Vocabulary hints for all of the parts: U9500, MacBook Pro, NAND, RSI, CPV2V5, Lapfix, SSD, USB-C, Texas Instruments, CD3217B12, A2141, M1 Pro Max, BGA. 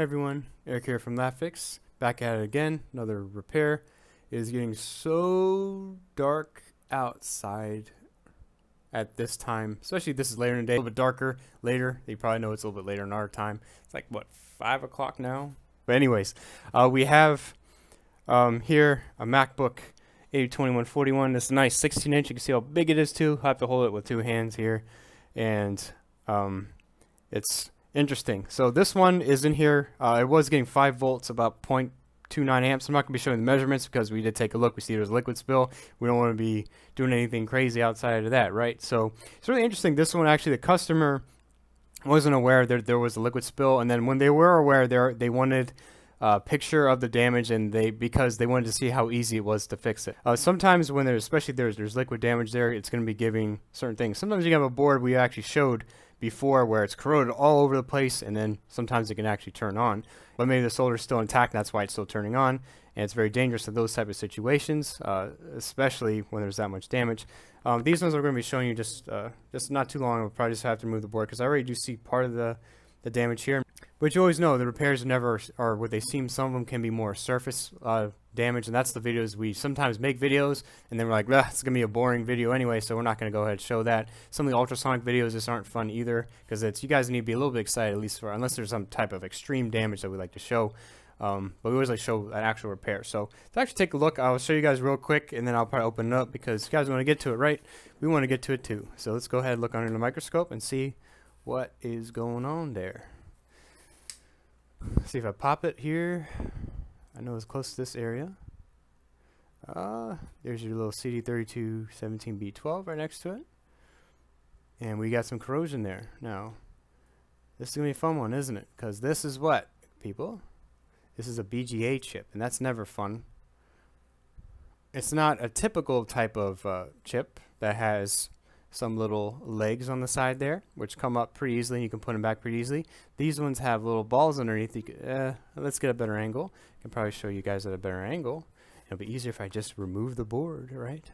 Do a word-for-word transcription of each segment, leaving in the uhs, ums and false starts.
Hey everyone, Eric here from Lapfix, back at it again, another repair. It is getting so dark outside at this time, especially this is later in the day, a little bit darker later. You probably know it's a little bit later in our time. It's like, what, five o'clock now? But anyways, uh, we have um, here a MacBook A twenty-one forty-one. It's a nice sixteen inch, you can see how big it is too. I have to hold it with two hands here, and um, it's interesting. So this one is in here. Uh, it was getting five volts, about zero point two nine amps. I'm not going to be showing the measurements because we did take a look. We see there's a liquid spill. We don't want to be doing anything crazy outside of that, right? So it's really interesting. This one, actually, the customer wasn't aware that there was a liquid spill. And then when they were aware, there they wanted a picture of the damage, and they because they wanted to see how easy it was to fix it. Uh, sometimes when there's, especially there's, there's liquid damage there, it's going to be giving certain things. Sometimes you have a board we actually showed before where it's corroded all over the place, and then sometimes it can actually turn on, but maybe the solder is still intact and that's why it's still turning on. And it's very dangerous in those type of situations, uh, especially when there's that much damage. Um, these ones I'm going to be showing you just uh, just not too long. I'll probably just have to remove the board because I already do see part of the the damage here, but you always know the repairs never are what they seem. Some of them can be more surface uh, damage, and that's the videos we sometimes make videos, and then we're like, well, it's gonna be a boring video anyway, so we're not gonna go ahead and show that. Some of the ultrasonic videos just aren't fun either, because it's, you guys need to be a little bit excited, at least for, unless there's some type of extreme damage that we like to show. Um, but we always like show an actual repair. So to actually take a look, I'll show you guys real quick, and then I'll probably open it up because you guys want to get to it, right? We want to get to it too. So let's go ahead and look under the microscope and see what is going on there. Let's see if I pop it here. I know it's close to this area. Uh, there's your little C D thirty-two seventeen B twelve right next to it. And we got some corrosion there. Now, this is going to be a fun one, isn't it? Because this is what, people? This is a B G A chip, and that's never fun. It's not a typical type of uh, chip that has some little legs on the side there, which come up pretty easily, and you can put them back pretty easily. These ones have little balls underneath. You could, uh, let's get a better angle. I can probably show you guys at a better angle. It'll be easier if I just remove the board, right?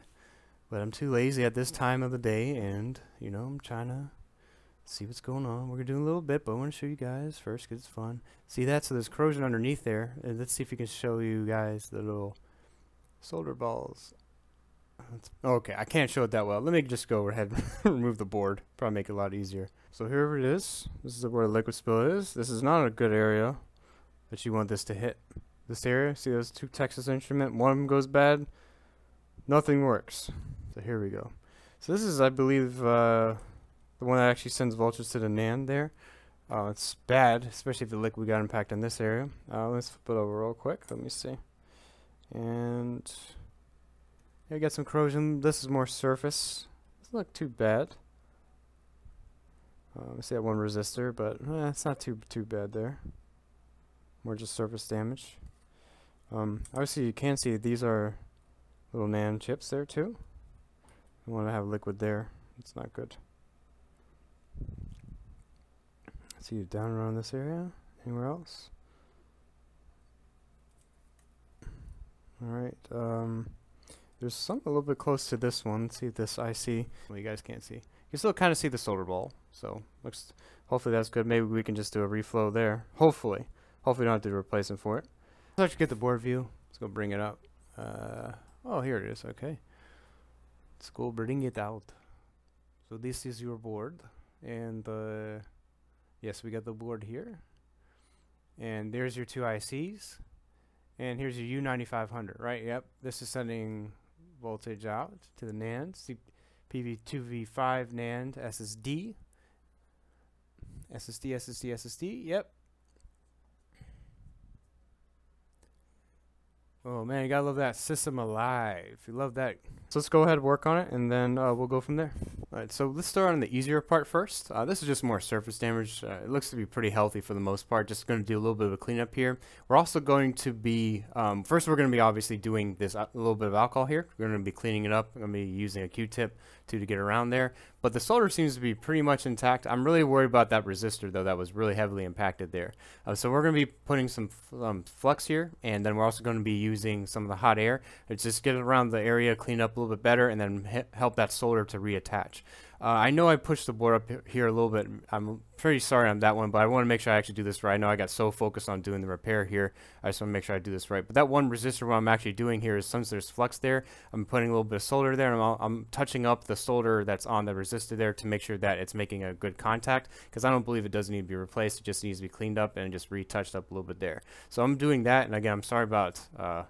But I'm too lazy at this time of the day, and, you know, I'm trying to see what's going on. We're going to do a little bit, but I want to show you guys first because it's fun. See that? So there's corrosion underneath there. Uh, let's see if we can show you guys the little solder balls. Okay, I can't show it that well. Let me just go ahead and remove the board. Probably make it a lot easier. So here it is. This is where the liquid spill is. This is not a good area that you want this to hit. This area, see those two Texas Instruments? One of them goes bad. Nothing works. So here we go. So this is, I believe, uh, the one that actually sends voltage to the NAND there. Uh, it's bad, especially if the liquid got impact on this area. Uh, let's flip it over real quick. Let me see. And I got some corrosion. This is more surface. Doesn't look too bad. Um, I see that one resistor, but eh, it's not too too bad there. More just surface damage. Um, obviously, you can see these are little NAND chips there too. I want to have liquid there. It's not good. Let's see you down around this area. Anywhere else? All right. Um, There's some a little bit close to this one. Let's see if this I C. Well, you guys can't see. You can still kind of see the solder ball. So looks. Hopefully that's good. Maybe we can just do a reflow there. Hopefully. Hopefully we don't have to do a replacement for it. Let's actually get the board view. Let's go bring it up. Uh, oh, here it is. Okay. Let's go bring it out. So this is your board. And uh, yes, we got the board here. And there's your two I Cs. And here's your U ninety-five hundred, right? Yep. This is sending voltage out to the NAND, C P V two V five NAND S S D. S S D, S S D, S S D, yep. Oh man, you gotta love that system alive. You love that. So let's go ahead and work on it, and then uh, we'll go from there. All right, so let's start on the easier part first. Uh, this is just more surface damage. Uh, it looks to be pretty healthy for the most part. Just going to do a little bit of a cleanup here. We're also going to be, um, first we're going to be obviously doing this a little bit of alcohol here. We're going to be cleaning it up. I'm going to be using a Q-tip to, to get around there. But the solder seems to be pretty much intact. I'm really worried about that resistor though. That was really heavily impacted there. Uh, so we're going to be putting some um, flux here, and then we're also going to be using some of the hot air. It's just get around the area, clean up a little bit better, and then help that solder to reattach. Uh, I know I pushed the board up here a little bit. I'm pretty sorry on that one, but I want to make sure I actually do this right. I know I got so focused on doing the repair here. I just want to make sure I do this right. But that one resistor, what I'm actually doing here is, since there's flux there, I'm putting a little bit of solder there, and I'm, I'm touching up the solder that's on the resistor there to make sure that it's making a good contact, because I don't believe it doesn't need to be replaced. It just needs to be cleaned up and just retouched up a little bit there. So I'm doing that, and again, I'm sorry about... Uh,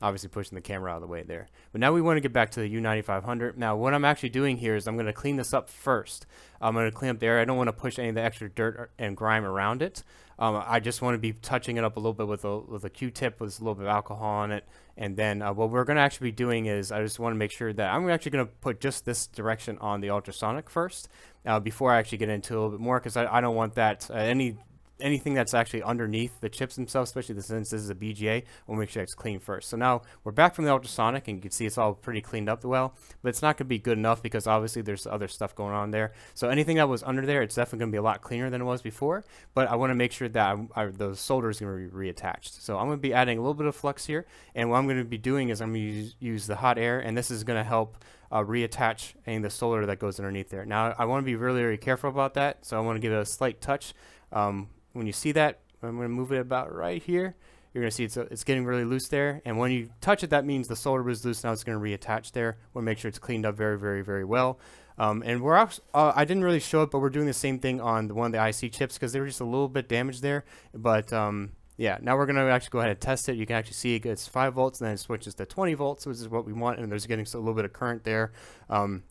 obviously pushing the camera out of the way there. But now we want to get back to the U ninety-five hundred. Now what I'm actually doing here is I'm going to clean this up first. I'm going to clean up the area. I don't want to push any of the extra dirt and grime around it. Um, I just want to be touching it up a little bit with a, with a Q-tip with a little bit of alcohol on it. And then uh, what we're going to actually be doing is, I just want to make sure that I'm actually going to put just this direction on the ultrasonic first uh, before I actually get into a little bit more, because I, I don't want that uh, any... anything that's actually underneath the chips themselves, especially since this is a B G A, we'll make sure it's clean first. So now we're back from the ultrasonic, and you can see it's all pretty cleaned up well, but it's not going to be good enough because obviously there's other stuff going on there. So anything that was under there, it's definitely going to be a lot cleaner than it was before, but I want to make sure that I, I, the solder is going to be reattached. So I'm going to be adding a little bit of flux here, and what I'm going to be doing is I'm going to use, use the hot air, and this is going to help Uh, reattach any of the solder that goes underneath there. Now I want to be really, really careful about that, so I want to give it a slight touch. Um, when you see that, I'm going to move it about right here. You're going to see it's, uh, it's getting really loose there, and when you touch it, that means the solder was loose. Now it's going to reattach there. We'll make sure it's cleaned up very, very, very well. Um, and we're also, uh, I didn't really show it, but we're doing the same thing on the, one of the I C chips, because they were just a little bit damaged there, but um, yeah, now we're going to actually go ahead and test it. You can actually see it gets five volts, and then it switches to twenty volts, which is what we want, and there's getting a little bit of current there. Um,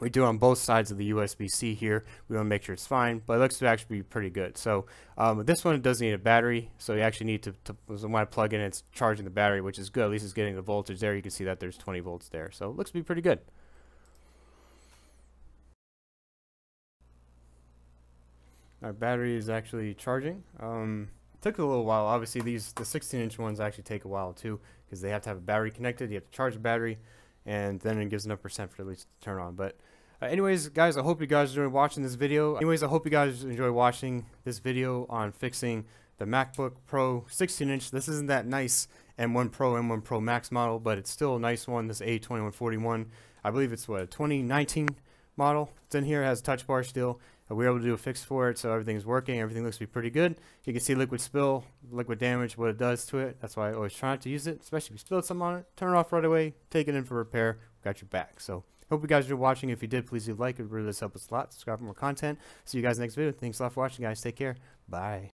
we do on both sides of the U S B C here. We want to make sure it's fine, but it looks to actually be pretty good. So um, this one does need a battery, so you actually need to, to when I plug in, it's charging the battery, which is good. At least it's getting the voltage there. You can see that there's twenty volts there, so it looks to be pretty good. Our battery is actually charging. Um, Took a little while. Obviously, these the sixteen inch ones actually take a while too, because they have to have a battery connected. You have to charge the battery, and then it gives enough percent for at least to turn on. But uh, anyways, guys, I hope you guys enjoyed watching this video. Anyways, I hope you guys enjoy watching this video on fixing the MacBook Pro sixteen inch. This isn't that nice M one Pro, M one Pro Max model, but it's still a nice one. This A twenty-one forty-one, I believe it's what a twenty nineteen model. It's in here. It has a touch bar still. We were able to do a fix for it, so everything's working. Everything looks to be pretty good. You can see liquid spill, liquid damage, what it does to it. That's why I always try not to use it, especially if you spilled something on it. Turn it off right away. Take it in for repair. Got your back. So hope you guys are watching. If you did, please do like it. It really does help us a lot. Subscribe for more content. See you guys in the next video. Thanks a lot for watching, guys. Take care. Bye.